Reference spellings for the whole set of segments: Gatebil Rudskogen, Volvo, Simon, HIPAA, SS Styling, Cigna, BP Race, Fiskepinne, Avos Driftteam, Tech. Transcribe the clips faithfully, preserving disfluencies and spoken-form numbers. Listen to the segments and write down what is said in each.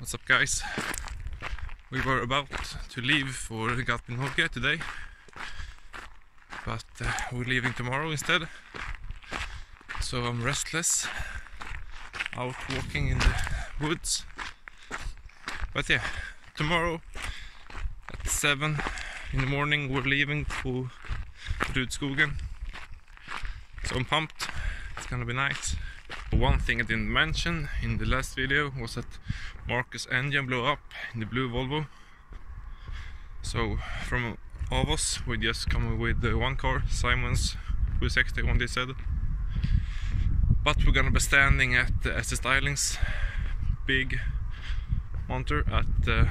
What's up, guys? We were about to leave for Gatebil today, but uh, we're leaving tomorrow instead. So I'm restless, out walking in the woods. But yeah, tomorrow at seven in the morning we're leaving for Rudskogen. So I'm pumped, it's gonna be nice. One thing I didn't mention in the last video was that Marcus' engine blew up in the blue Volvo. So from Avos we just come with one car, Simon's two sixty-one they said. But we're gonna be standing at the S S Styling's big monitor at uh,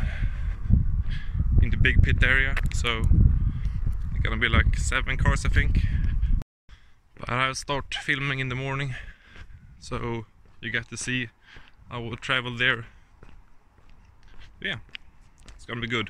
in the big pit area. So it's gonna be like seven cars I think. But I'll start filming in the morning, so you get to see how we'll travel there. Yeah, it's gonna be good.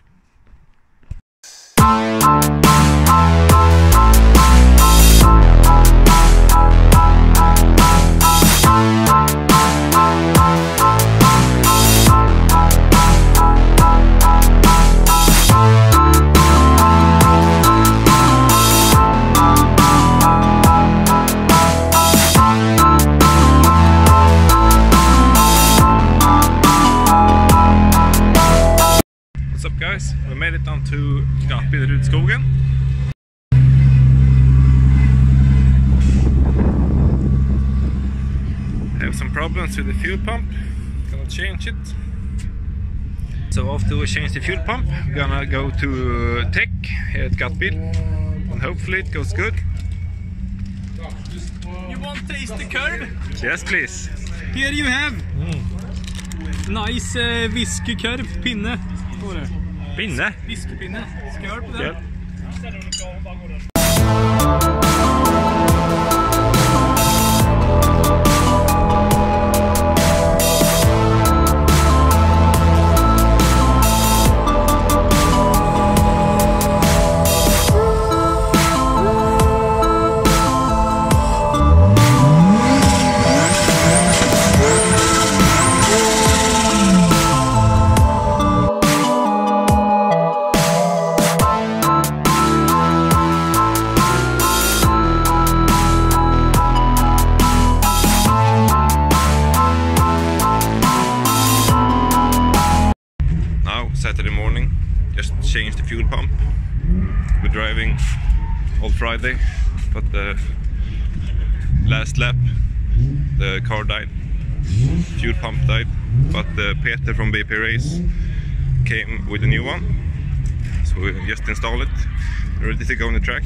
Guys, we made it down to Gatebil Rudskogen. Have some problems with the fuel pump, gonna change it. So after we change the fuel pump, we're gonna go to Tech here at Gatebil, and hopefully it goes good. You want to taste the curd? Yes, please. Here you have mm. nice uh, whisky curd pinne. Pinne? Fiskepinne. Ska jag höra på den? Ja. Saturday morning, just changed the fuel pump. We're driving all Friday, but the last lap the car died, fuel pump died, but the Peter from B P Race came with a new one, so we just install it, ready to go on the track.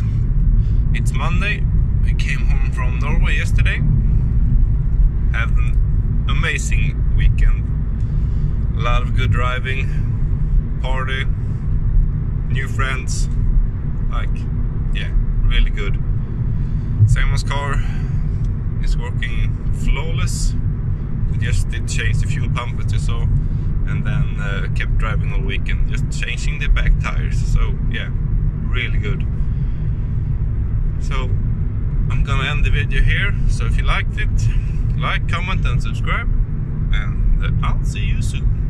guys, it's Monday. I came home from Norway yesterday. Had an amazing weekend. A lot of good driving, party, new friends. Like, yeah, really good. Simon's car is working flawless. We just did change the fuel pump, as you saw, and then uh, kept driving all weekend, just changing the back tires. So yeah, really good. So I'm gonna end the video here. So if you liked it, like, comment and subscribe, and I'll see you soon.